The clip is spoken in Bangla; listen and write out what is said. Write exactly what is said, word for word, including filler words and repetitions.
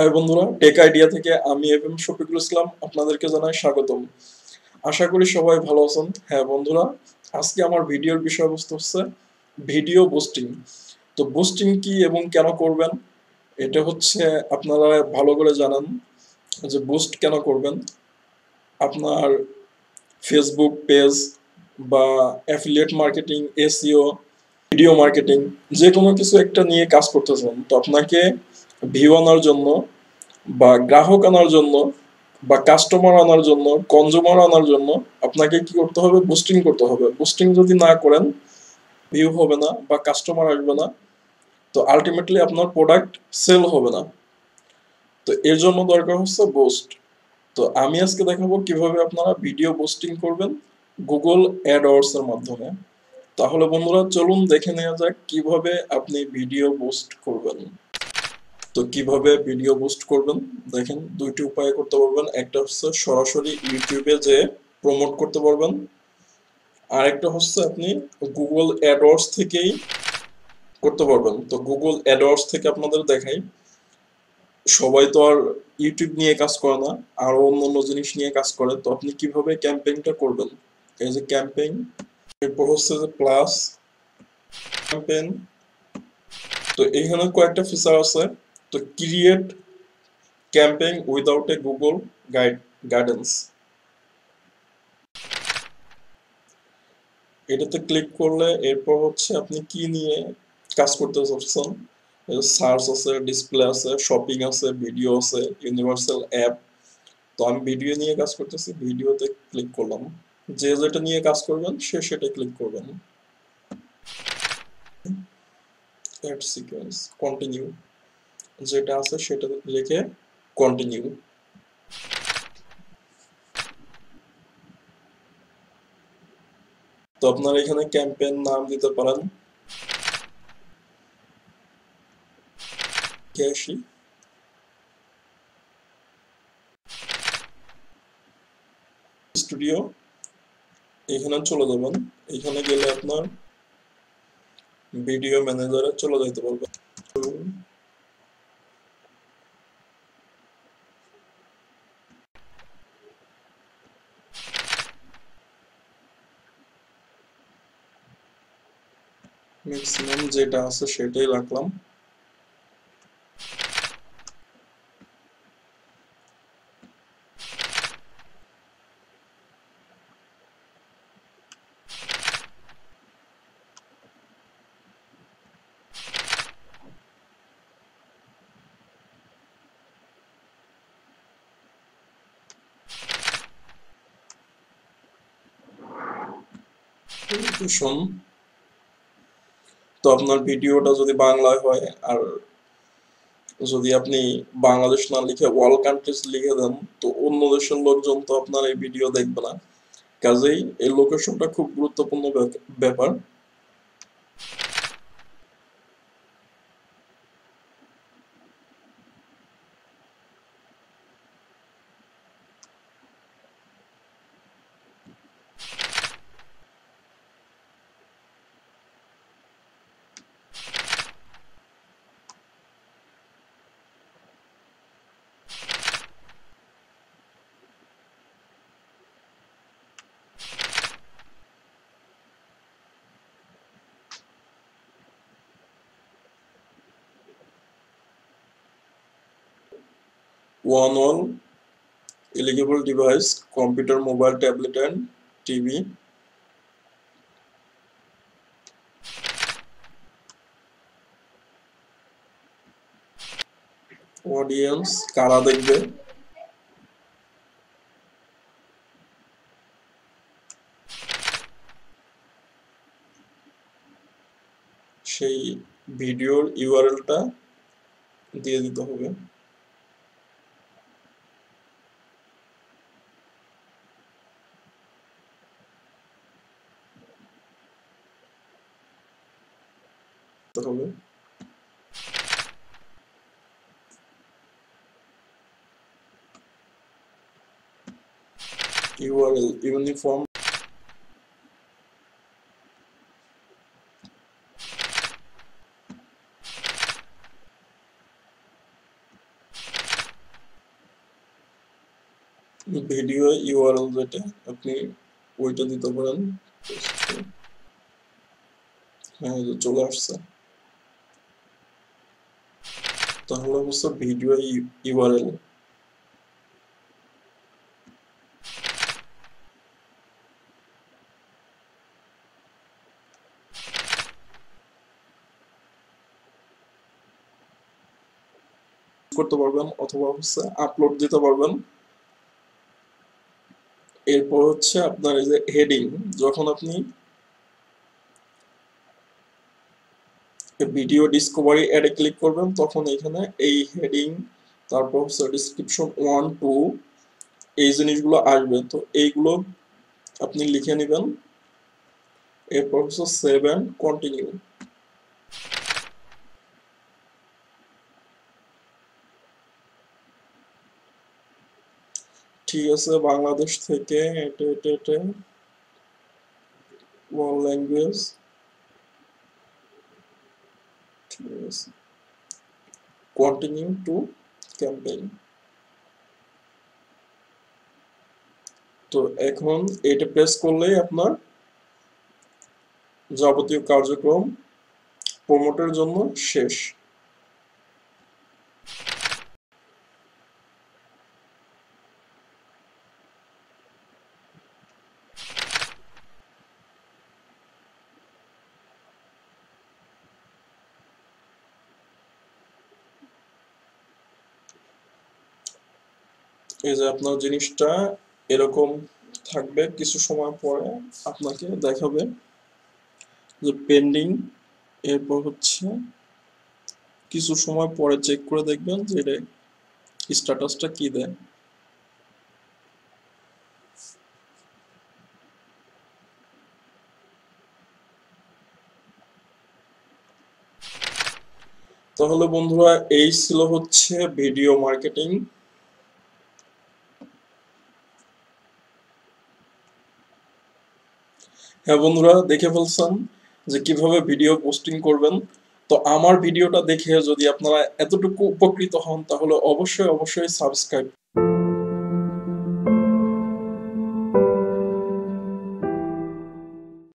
হাই বন্ধুরা, টেক আইডিয়া থেকে আমি এফএম শফিকুল ইসলাম আপনাদেরকে জানাই স্বাগতম। আশা করি সবাই ভালো আছেন। হ্যাঁ বন্ধুরা, আজকে আমার ভিডিওর বিষয়বস্তু হচ্ছে ভিডিও বুস্টিং। তো বুস্টিং কি এবং কেন করবেন, এটা হচ্ছে আপনারা ভালো করে জানেন যে বুস্ট কেন করবেন। আপনার ফেসবুক পেজ বা affiliate marketing, SEO, video marketing, যে কোনো কিছু একটা নিয়ে কাজ করতেছেন, তো আপনাকে ভিউ আনার জন্য বা গ্রাহক আনার জন্য বা কাস্টমার আনার জন্য, কনজিউমার আনার জন্য আপনাকে কি করতে হবে? বুস্টিং করতে হবে। বুস্টিং যদি না করেন ভিউ হবে না বা কাস্টমার আসবে না, তো আলটিমেটলি আপনার প্রোডাক্ট সেল হবে না। তো এর জন্য দরকার হচ্ছে বুস্ট। তো আমি আজকে দেখাবো কিভাবে আপনারা ভিডিও বুস্টিং করবেন গুগল অ্যাডওয়ার্ডস এর মাধ্যমে। তাহলে বন্ধুরা চলুন দেখে নেওয়া যাক কিভাবে আপনি ভিডিও বুস্ট করবেন। তো কিভাবে ভিডিও বুস্ট করবেন দেখেন, দুইটি উপায়ে করতে পারবেন। একটা হচ্ছে সরাসরি ইউটিউবে যে প্রমোট করতে পারবেন, আর একটা হচ্ছে আপনি গুগল অ্যাডওয়ার্ডস থেকেই করতে পারবেন। তো গুগল অ্যাডওয়ার্ডস থেকে আপনাদের দেখাই, সবাই তো আর ইউটিউব নিয়ে কাজ করে না, আরো অন্যান্য জিনিস নিয়ে কাজ করে। তো আপনি কিভাবে ক্যাম্পেইনটা করবেন, এই যে ক্যাম্পেইন, এরপর হচ্ছে প্লাস ক্যাম্পেইন। তো এইখানে কয়েকটা ফিচার আছে। তো create campaign without a Google guide guidance, এটাতে ক্লিক করলে এরপর হচ্ছে আপনি কি নিয়ে কাজ করতে চাচ্ছেন। সার্চ আছে, ডিসপ্লে আছে, শপিং আছে, ভিডিও আছে, ইউনিভার্সাল অ্যাপ। তো আমি ভিডিও নিয়ে কাজ করতেছি, ভিডিওতে ক্লিক করলাম। যে যেটা নিয়ে কাজ করবেন সে সেটা ক্লিক করবেন। অ্যাড সিকোয়েন্স কন্টিনিউ, যেটা আছে সেটা লিখে কন্টিনিউ। তো আপনারা এখানে ক্যাম্পেইন নাম দিতে পারেন। আসি স্টুডিও, এখানে চলে যাবেন। এখানে গেলে আপনার ভিডিও ম্যানেজারে চলে যেতে পারবেন। ম্যাক্সিমাম যেটা আছে সেটাই রাখলাম। তো আপনার ভিডিওটা যদি বাংলায় হয়, আর যদি আপনি বাংলাদেশ না লিখে ওয়ার্ল্ড কান্ট্রিজ লিখে দেন, তো অন্য দেশের লোকজন তো আপনার এই ভিডিও দেখবে না। কাজেই এই লোকেশনটা খুব গুরুত্বপূর্ণ ব্যাপার। One all eligible device, computer, mobile, tablet and T V. Audience, kara dekhbe. Shei video U R L ta diye dite hobe. হবে ইউআরএল ইউনিফর্ম। ভিডিও ইউআরএল যেটা আপনি ওইটা দিতে পারেন হ্যাঁ এটা চলে আসছে তাহলে অবশ্য ভিডিও ইউআরএল করতে পারবেন অথবা হচ্ছে আপলোড দিতে পারবেন এরপর হচ্ছে আপনার এই যে হেডিং যখন আপনি ভিডিও ডিসকভারি এডে ক্লিক করবেন তখন এখানে এই হেডিং তারপর হচ্ছে ডেসক্রিপশন one two এই জিনিসগুলো আসবে তো এইগুলো আপনি লিখে নেবেন এরপর হচ্ছে সেভ এন্ড কন্টিনিউ ঠিক আছে বাংলাদেশ থেকে এটা এটা এটা ওয়ার্ল্ড ল্যাঙ্গুয়েজ ঠিক আছে কন্টিনিউ টু ক্যাম্পেইন তো এখন এটা প্রেস করলেই আপনার যাবতীয় কার্যক্রম প্রমোটের জন্য শেষ এই যে আপনার জিনিসটা এরকম থাকবে কিছু সময় পরে আপনাকে দেখাবে যে পেন্ডিং এরপর হচ্ছে কিছু সময় পরে চেক করে দেখবেন যে এটা স্ট্যাটাসটা কি দেয় তাহলে বন্ধুরা এই ছিল হচ্ছে ভিডিও মার্কেটিং হ্যাঁ বন্ধুরা দেখে ফেলছেন যে কিভাবে ভিডিও পোস্টিং করবেন তো আমার ভিডিওটা দেখে যদি আপনারা এতটুকু উপকৃত হন তাহলে অবশ্যই অবশ্যই সাবস্ক্রাইব